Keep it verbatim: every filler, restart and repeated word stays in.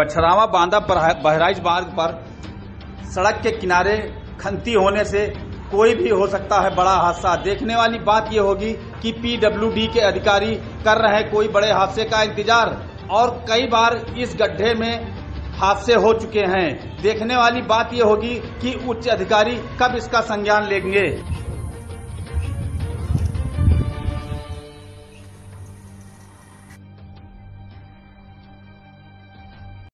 बछरावां बांदा बहराइच मार्ग पर सड़क के किनारे खंती होने से कोई भी हो सकता है बड़ा हादसा। देखने वाली बात यह होगी कि पीडब्ल्यूडी के अधिकारी कर रहे कोई बड़े हादसे का इंतजार, और कई बार इस गड्ढे में हादसे हो चुके हैं। देखने वाली बात यह होगी कि उच्च अधिकारी कब इसका संज्ञान लेंगे।